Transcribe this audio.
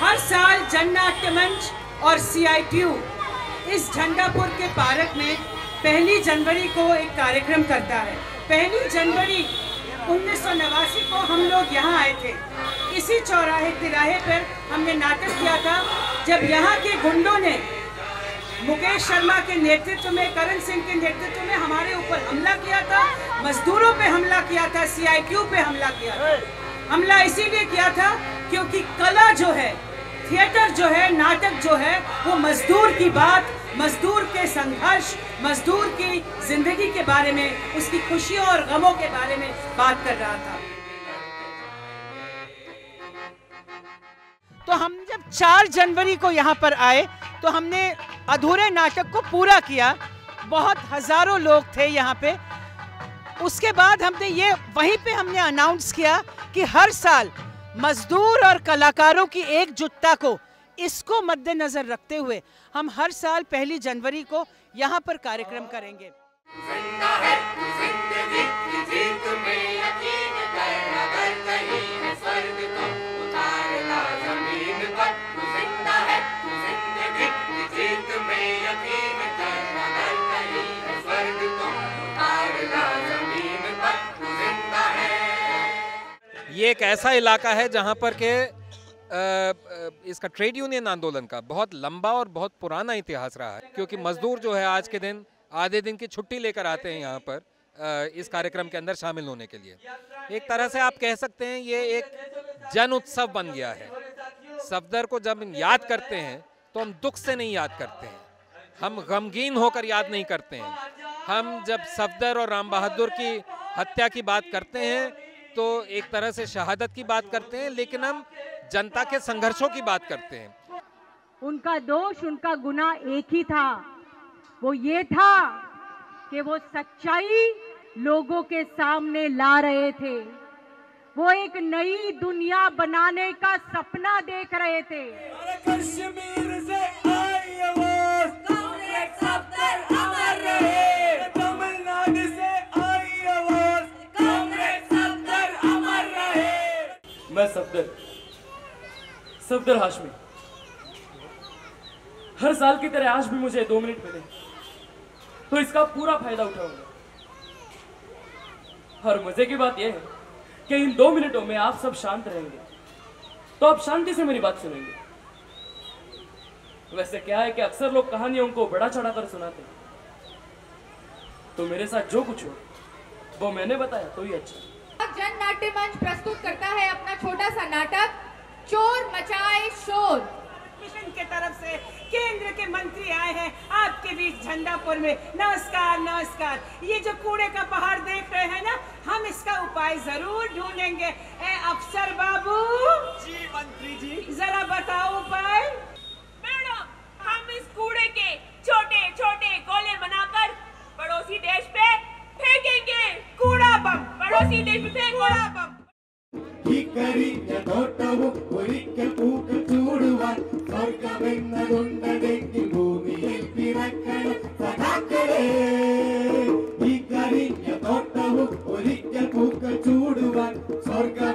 हर साल जननाट्य मंच और CITU इस झंडापुर के पार्क में 1 जनवरी को एक कार्यक्रम करता है। 1 जनवरी 1989 को हम लोग यहाँ आए थे। इसी तिराहे पर हमने नाटक किया था, जब यहाँ के गुंडों ने मुकेश शर्मा के नेतृत्व में, करण सिंह के नेतृत्व में हमारे ऊपर हमला किया था, मजदूरों पे हमला किया था, CITU पे हमला किया था। हमला इसीलिए किया था क्योंकि कला जो है, थिएटर जो है, नाटक जो है, वो मजदूर की बात, मजदूर के संघर्ष, मजदूर की जिंदगी के बारे में, उसकी खुशियों और गमों के बारे में बात कर रहा था। तो हम जब 4 जनवरी को यहाँ पर आए तो हमने अधूरे नाटक को पूरा किया। बहुत हजारों लोग थे यहाँ पे। उसके बाद हमने वहीं पे अनाउंस किया कि हर साल मजदूर और कलाकारों की एकजुटता को, इसको मद्देनजर रखते हुए हम हर साल 1 जनवरी को यहाँ पर कार्यक्रम करेंगे। ये एक ऐसा इलाका है जहाँ पर के इसका ट्रेड यूनियन आंदोलन का बहुत लंबा और बहुत पुराना इतिहास रहा है, क्योंकि मजदूर जो है आज के दिन आधे दिन की छुट्टी लेकर आते हैं यहाँ पर इस कार्यक्रम के अंदर शामिल होने के लिए। एक तरह से आप कह सकते हैं ये एक जन उत्सव बन गया है। सफदर को जब हम याद करते हैं तो हम दुख से नहीं याद करते हैं, हम गमगीन होकर याद नहीं करते हैं। हम जब सफदर और राम बहादुर की हत्या की बात करते हैं तो एक तरह से शहादत की बात करते हैं, लेकिन हम जनता के संघर्षों की बात करते हैं। उनका दोष, उनका गुनाह एक ही था, वो ये था कि वो सच्चाई लोगों के सामने ला रहे थे, वो एक नई दुनिया बनाने का सपना देख रहे थे। मैं सफदर हाशमी, हर साल की तरह आज भी मुझे 2 मिनट मिले तो इसका पूरा फायदा उठाऊंगा। और मजे की बात यह है कि इन 2 मिनटों में आप सब शांत रहेंगे तो आप शांति से मेरी बात सुनेंगे। वैसे क्या है कि अक्सर लोग कहानियों को बड़ा चढ़ा कर सुनाते हैं, तो मेरे साथ जो कुछ हो वो मैंने बताया तो ही अच्छा। जननाट्य मंच प्रस्तुत करता है अपना छोटा सा नाटक चोर मचाए शोर। मिशन के तरफ से केंद्र के मंत्री आए हैं आपके बीच झंडापुर में। नमस्कार नमस्कार। ये जो कूड़े का पहाड़ देख रहे हैं ना, हम इसका उपाय जरूर ढूंढेंगे। अफसर बाबू जी, मंत्री जी, जरा बताओ उपाय। मैडम, हम इस कूड़े के छोटे छोटे गोले बनाकर पड़ोसी देश पे फेंकेंगे। कूड़ा बम पड़ोसी देश पे कूड़ा बम हिकरी जदोटवो ओरिक पूक चूडुवार स्वर्गवेन्न दुंडडेक्कि भूमियिल पिरक्कण सदाकळे हिकरी जदोटवो ओरिक पूक चूडुवार स्वर्ग